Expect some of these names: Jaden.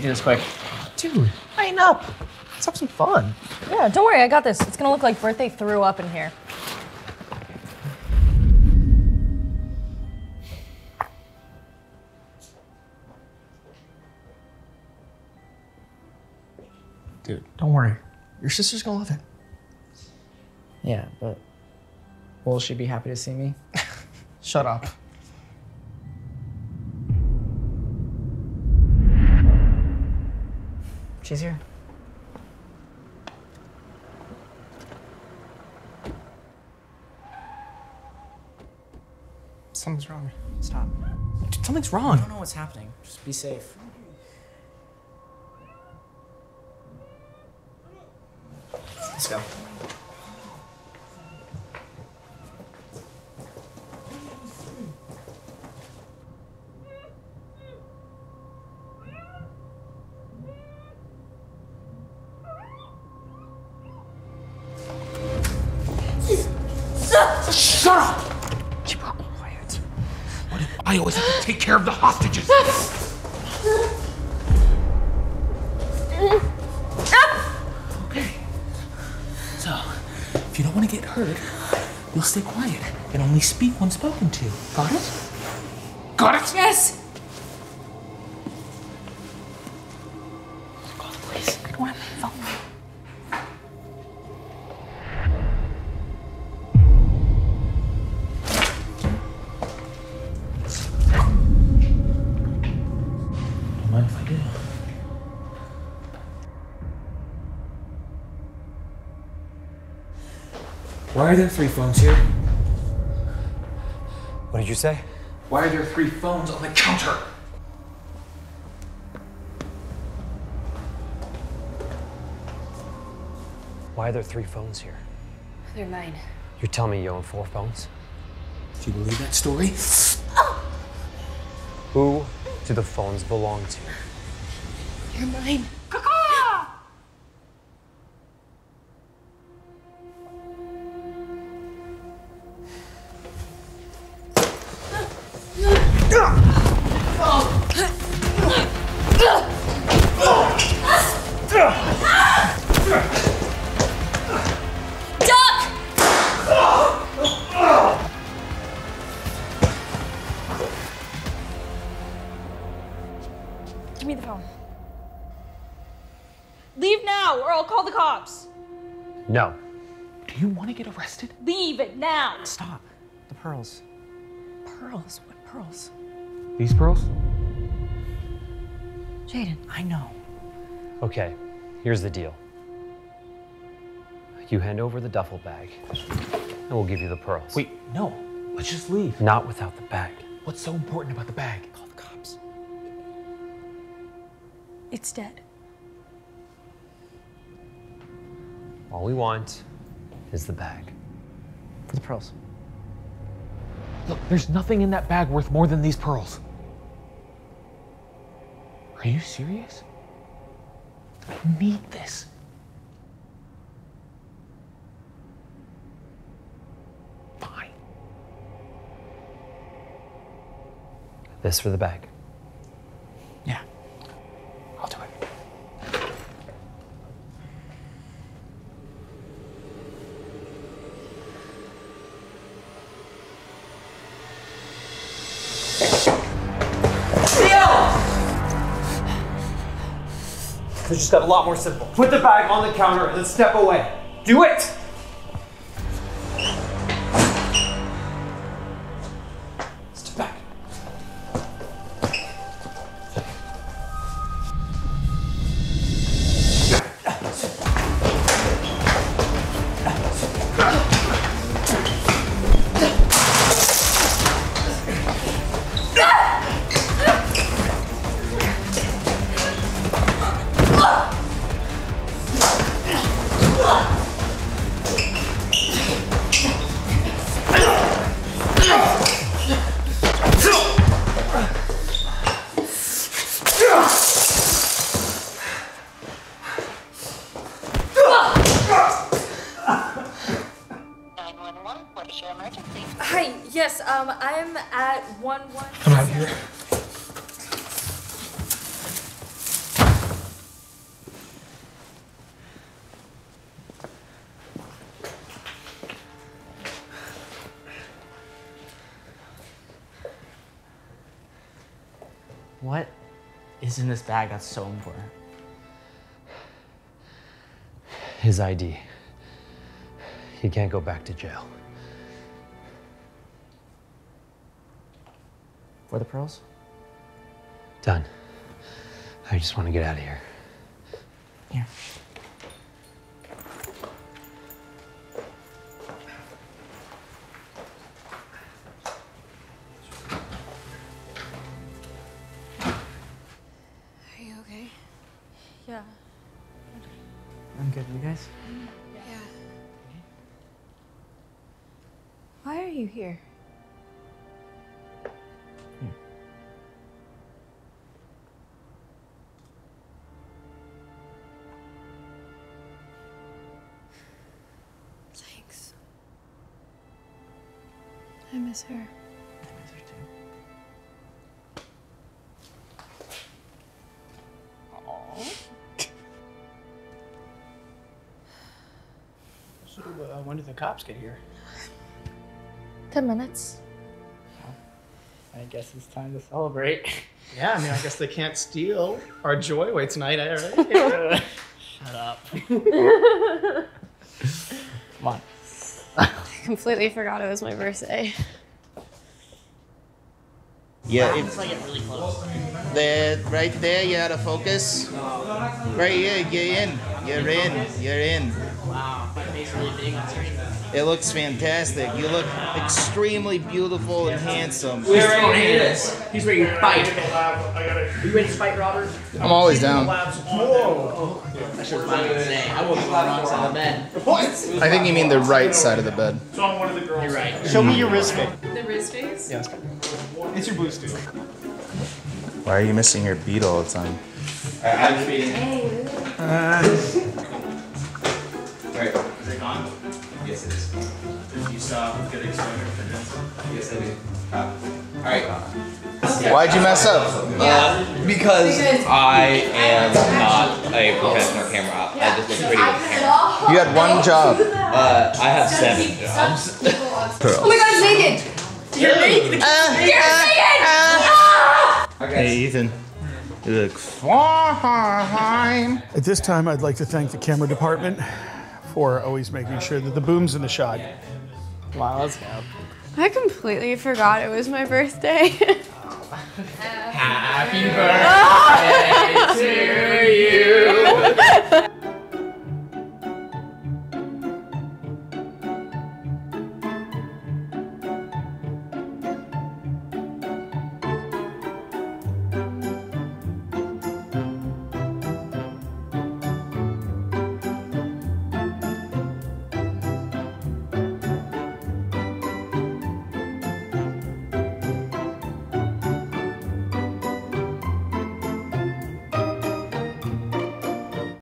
do this quick. Dude, lighten up. Let's have some fun. Yeah, don't worry, I got this. It's gonna look like birthday threw up in here. Dude, don't worry. Your sister's gonna love it. Yeah, but will she be happy to see me? Shut up. She's here. Something's wrong. Stop. Dude, something's wrong. I don't know what's happening. Just be safe. Let's go. Shut up! Keep her quiet. What if I always have to take care of the hostages? Okay. So, if you don't want to get hurt, you'll stay quiet and only speak when spoken to. Got it? Got it? Yes! Call the police. I don't want to have my phone. Why are there three phones here? What did you say? Why are there three phones on the counter? Why are there three phones here? They're mine. You're telling me you own four phones? Do you believe that story? Who do the phones belong to? They're mine. Give me the phone. Leave now, or I'll call the cops. No. Do you want to get arrested? Leave it now. Stop. The pearls. Pearls? What pearls? These pearls? Jaden. I know. Okay, here's the deal. You hand over the duffel bag, and we'll give you the pearls. Wait, no. Let's just leave. Not without the bag. What's so important about the bag? Call the cops. It's dead. All we want is the bag. The pearls. Look, there's nothing in that bag worth more than these pearls. Are you serious? I need this. Fine. This for the bag. Yeah. I'll do it. It just got a lot more simple. Put the bag on the counter and then step away. Do it! Step back. Hi, yes, I'm at 11. Come out here. What is in this bag that's so important? His ID. He can't go back to jail. For the pearls? Done. I just want to get out of here. Here. Are you okay? Yeah. I'm good. You guys? Yeah. Why are you here? I miss her. I miss her too. Aww. So, when did the cops get here? 10 minutes. I guess it's time to celebrate. Yeah, I mean, I guess they can't steal our joy away tonight. Right? Shut up. Come on. Completely forgot it was my birthday. Yeah, it's like really close. The, right there, you're out of focus. Right here, you're in. Wow, my face really big on screen. It looks fantastic. You look extremely beautiful and handsome. We're ready to do this. He's ready to fight. Are you ready to fight, Robert? I'm always down. Whoa. I should find it today. I woke up on the wrong side of the bed. What? I think you mean the right side of the bed. So I'm one of the girls. You're right. Show me your wrist face. The wrist face? Yeah. It's your blue steel. Why are you missing your beat all the time? I'm beating. Hey. Wait, is it gone? Yes, it is. You saw a good exposure for this? Yes, I did. All right. Why'd you mess up? Because I am not a professional camera op. I just look pretty with the camera. You had one job. I have 7 jobs. Oh my god, it's Jaden! You're Jaden! You're Jaden! Hey, Ethan. You look fine. At this time, I'd like to thank the camera department for always making sure that the boom's in the shot. Wow, that's loud. I completely forgot it was my birthday. Happy birthday to you!